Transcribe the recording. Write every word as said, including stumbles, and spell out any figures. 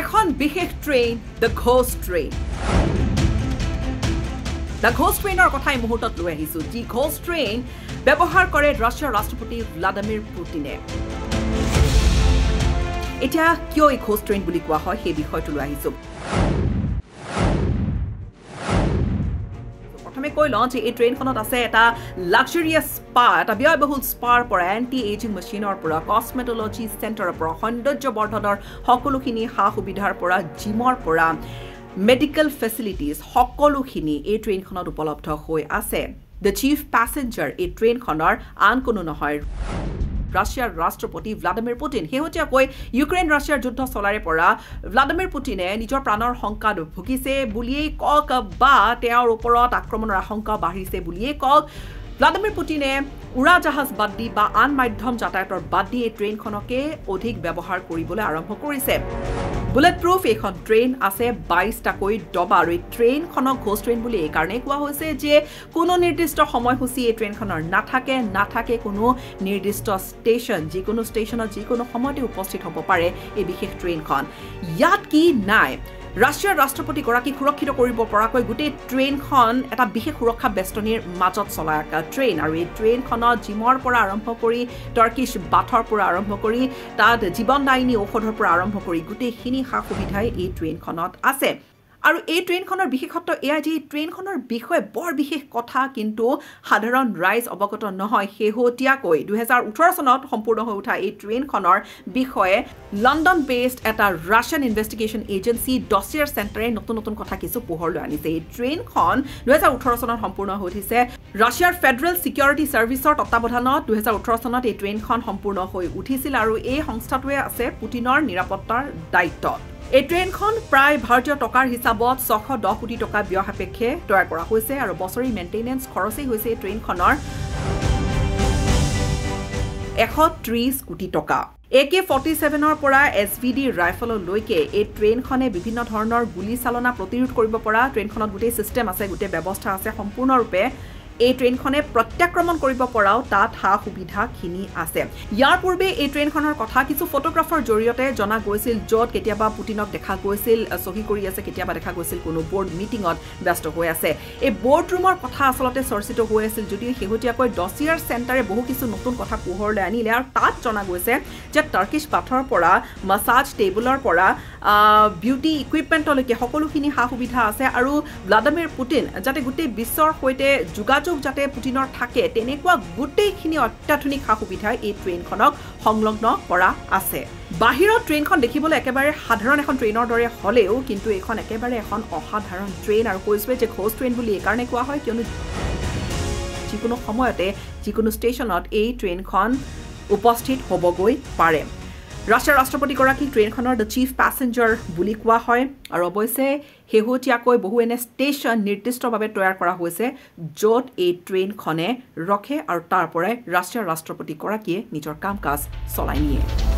এখন বিশেষ train, the ghost train. The ghost ট্ৰেনৰ কথা এই মুহূৰ্তত লৈ আহিছোঁ, যি ঘোষ্ট ট্ৰেইন ব্যৱহাৰ কৰে ৰাছিয়াৰ ৰাষ্ট্ৰপতি ভ্লাদিমিৰ পুটিনে। এতিয়া কিয় এই ঘোষ্ট ট্ৰেইন বুলি কোৱা হয় সেই বিষয়টো লৈ আহিছোঁ। প্ৰথমে কৈ লওঁ যে এই ট্ৰেইনখনত আছে এটা লাক্সাৰিয়াছ স্পা, এটা ব্যয়বহুল স্পাৰ পৰা এণ্টি এজিং মেচিনৰ পৰা কছমেট'লজি চেণ্টাৰৰ পৰা সৌন্দৰ্য বৰ্ধনৰ সকলোখিনি সা সুবিধাৰ পৰা জিমৰ পৰা মেডিকেল ফেচিলিটিজ সকলোখিনি এই ট্ৰেইনখনত উপলব্ধ হৈ আছে। দ্য চিফ পেচেঞ্জাৰ এই ট্ৰেইনখনৰ আন কোনো নহয় ৰাছিয়াৰ ৰাষ্ট্ৰপতি ভ্লাদিমিৰ পুটিন। শেহতীয়াকৈ ইউক্ৰেইন ৰাছিয়াৰ যুদ্ধ চলাৰে পৰা ভ্লাদিমিৰ পুটিনে নিজৰ প্ৰাণৰ শংকাত ভুগিছে বুলিয়েই কওক বা তেওঁৰ ওপৰত আক্ৰমণৰ আশংকা বাঢ়িছে বুলিয়েই কওক, ভ্লাদিমিৰ পুটিনে উৰাজাহাজ বাদ দি বা আন মাধ্যম যাতায়াতৰ বাদ দি এই ট্ৰেইনখনকে অধিক ব্যৱহাৰ কৰিবলৈ আৰম্ভ কৰিছে। বুলেট প্ৰুফ এইখন ট্ৰেইন আছে, বাইছটাকৈ ডবা, আৰু এই ট্ৰেইনখনক ঘোষ্ট ট্ৰেইন বুলি এইকাৰণেই কোৱা হৈছে যে কোনো নিৰ্দিষ্ট সময়সূচী এই ট্ৰেইনখনৰ নাথাকে নাথাকে কোনো নিৰ্দিষ্ট ষ্টেচন, যিকোনো ষ্টেচনত যিকোনো সময়তে উপস্থিত হ'ব পাৰে এই বিশেষ ট্ৰেইনখন। ইয়াত কি নাই, ৰাছিয়াৰ ৰাষ্ট্ৰপতিগৰাকীক সুৰক্ষিত কৰিব পৰাকৈ গোটেই ট্ৰেইনখন এটা বিশেষ সুৰক্ষা বেষ্টনীৰ মাজত চলা ট্ৰেইন, আৰু এই ট্ৰেইনখনত জিমৰ পৰা আৰম্ভ কৰি টাৰ্কিছ বাথৰ পৰা আৰম্ভ কৰি তাত জীৱনদায়িনী ঔষধৰ পৰা আৰম্ভ কৰি গোটেইখিনি সা সুবিধাই এই ট্ৰেইনখনত আছে। আৰু এই ট্ৰেইনখনৰ বিশেষত্ব এয়াই যে এই ট্ৰেইনখনৰ বিষয়ে বৰ বিশেষ কথা কিন্তু সাধাৰণ ৰাইজ অৱগত নহয়। শেহতীয়াকৈ দুহেজাৰ ওঠৰ চনত সম্পূৰ্ণ হৈ উঠা এই ট্ৰেইনখনৰ বিষয়ে লণ্ডন বেছড এটা ৰাছিয়ান ইনভেষ্টিগেশ্যন এজেঞ্চি ডছিয়াৰ চেণ্টাৰে নতুন নতুন কথা কিছু পোহৰলৈ আনিছে। এই ট্ৰেইনখন দুহেজাৰ ওঠৰ চনত সম্পূৰ্ণ হৈ উঠিছে ৰাছিয়াৰ ফেডাৰেল ছিকিউৰিটি ছাৰ্ভিচৰ তত্বাৱধানত। দুহেজাৰ ওঠৰ চনত এই ট্ৰেইনখন সম্পূৰ্ণ হৈ উঠিছিল, আৰু এই সংস্থাটোৱে আছে পুটিনৰ নিৰাপত্তাৰ দায়িত্ব। এই ট্ৰেইনখন প্ৰায় ভাৰতীয় টকাৰ হিচাপত ছশ দহ কোটি টকা ব্যয় সাপেক্ষে তৈয়াৰ কৰা হৈছে, আৰু বছৰি মেইনটেনেন্স খৰচেই হৈছে এই ট্ৰেইনখনৰ এশ ত্ৰিছ কোটি টকা। এ কে ফৰ্টি ছেভেনৰ পৰা এছ ভি ডি ৰাইফললৈকে এই ট্ৰেইনখনে বিভিন্ন ধৰণৰ গুলী চালনা প্ৰতিৰোধ কৰিব পৰা, ট্ৰেইনখনত গোটেই ছিষ্টেম আছে, গোটেই ব্যৱস্থা আছে, সম্পূৰ্ণৰূপে এই ট্ৰেইনখনে প্ৰত্যাক্ৰমণ কৰিব পৰাও তাত সা সুবিধাখিনি আছে। ইয়াৰ পূৰ্বে এই ট্ৰেইনখনৰ কথা কিছু ফটোগ্ৰাফাৰ জৰিয়তে জনা গৈছিল, য'ত কেতিয়াবা পুটিনক দেখা গৈছিল চহী কৰি আছে, কেতিয়াবা দেখা গৈছিল কোনো বৰ্ড মিটিঙত ব্যস্ত হৈ আছে। এই বৰ্ড ৰুমৰ কথা আচলতে চৰ্চিত হৈ আছিল, যদিও শেহতীয়াকৈ ডছিয়াৰ চেণ্টাৰে বহু কিছু নতুন কথা পোহৰলৈ আনিলে, আৰু তাত জনা গৈছে যে টাৰ্কিছ পাথৰ পৰা মাছাজ টেবুলৰ পৰা বিউটি ইকুইপমেণ্টলৈকে সকলোখিনি সা সুবিধা আছে, আৰু ভ্লাদিমিৰ পুটিন যাতে গোটেই বিশ্বৰ সৈতে যোগাযোগ যাতে পুটিনৰ থাকে তেনেকুৱা গোটেইখিনি অত্যাধুনিক সা সুবিধা এই ট্ৰেইনখনক সংলগ্ন কৰা আছে। বাহিৰত ট্ৰেইনখন দেখিবলৈ একেবাৰে সাধাৰণ এখন ট্ৰেইনৰ দৰে হ'লেও কিন্তু এইখন একেবাৰে এখন অসাধাৰণ ট্ৰেইন, আৰু কৈছোৱে যে ঘোষ্ট ট্ৰেইন বুলি এইকাৰণে কোৱা হয় কিয়নো যিকোনো সময়তে যিকোনো ষ্টেচনত এই ট্ৰেইনখন উপস্থিত হ'বগৈ পাৰে। ৰাছিয়াৰ ৰাষ্ট্ৰপতিগৰাকীক ট্ৰেইনখনৰ দ্য চিফ পেচেঞ্জাৰ বুলি কোৱা হয়, আৰু অৱশ্যে শেহতীয়াকৈ বহু এনে ষ্টেচন নিৰ্দিষ্টভাৱে তৈয়াৰ কৰা হৈছে য'ত এই ট্ৰেইনখনে ৰখে, আৰু তাৰ পৰাই ৰাছিয়াৰ ৰাষ্ট্ৰপতিগৰাকীয়ে নিজৰ কাম কাজ চলাই নিয়ে।